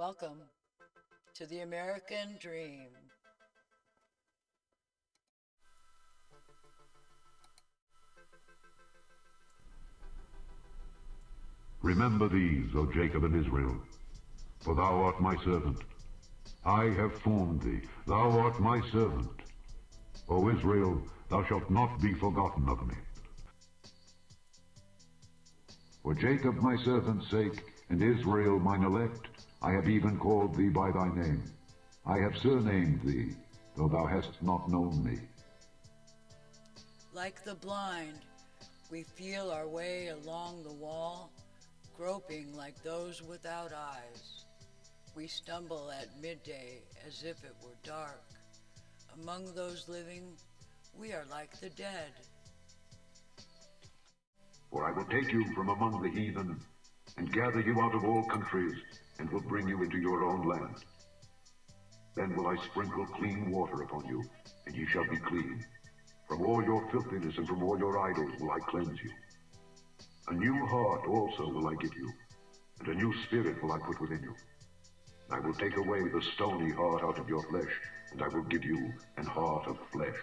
Welcome to the American Dream. Remember these, O Jacob and Israel, for thou art my servant. I have formed thee, thou art my servant. O Israel, thou shalt not be forgotten of me. For Jacob my servant's sake, and Israel mine elect, I have even called thee by thy name. I have surnamed thee, though thou hast not known me. Like the blind, we feel our way along the wall, groping like those without eyes. We stumble at midday as if it were dark. Among those living, we are like the dead. For I will take you from among the heathen, and gather you out of all countries, and will bring you into your own land. Then will I sprinkle clean water upon you, and ye shall be clean. From all your filthiness and from all your idols will I cleanse you. A new heart also will I give you, and a new spirit will I put within you. I will take away the stony heart out of your flesh, and I will give you an heart of flesh.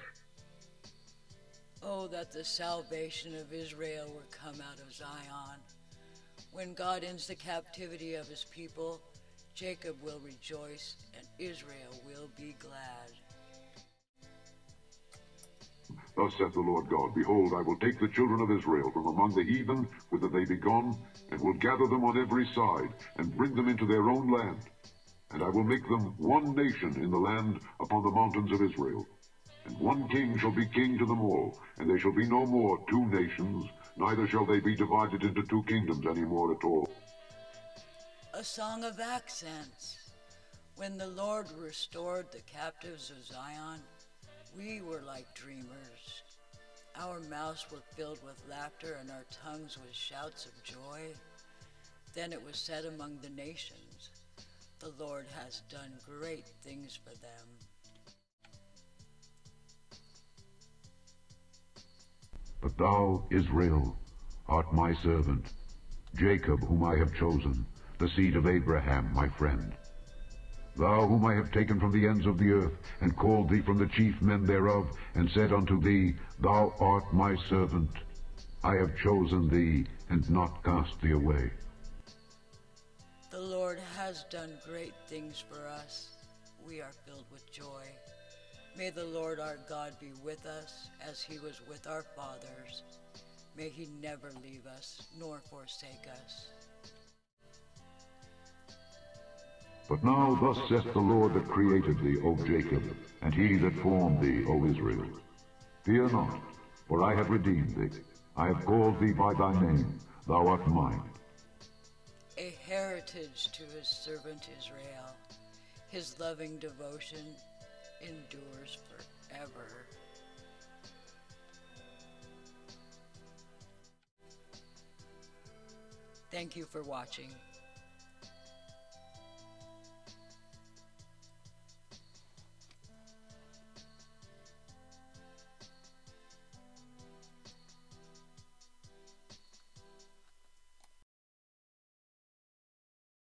Oh, that the salvation of Israel were come out of Zion. When God ends the captivity of his people, Jacob will rejoice and Israel will be glad. Thus saith the Lord God, Behold, I will take the children of Israel from among the heathen, whither they be gone, and will gather them on every side, and bring them into their own land. And I will make them one nation in the land upon the mountains of Israel. And one king shall be king to them all, and there shall be no more two nations, neither shall they be divided into two kingdoms any more at all. A song of accents. When the Lord restored the captives of Zion, we were like dreamers. Our mouths were filled with laughter and our tongues with shouts of joy. Then it was said among the nations, The Lord has done great things for them. But thou, Israel, art my servant, Jacob whom I have chosen, the seed of Abraham my friend. Thou whom I have taken from the ends of the earth, and called thee from the chief men thereof, and said unto thee, Thou art my servant. I have chosen thee, and not cast thee away. The Lord has done great things for us. We are filled with joy. May the Lord our God be with us as he was with our fathers. May he never leave us nor forsake us. But now thus saith the Lord that created thee, O Jacob, and he that formed thee, O Israel. Fear not, for I have redeemed thee. I have called thee by thy name. Thou art mine. A heritage to his servant Israel, his loving devotion, endures forever. Thank you for watching.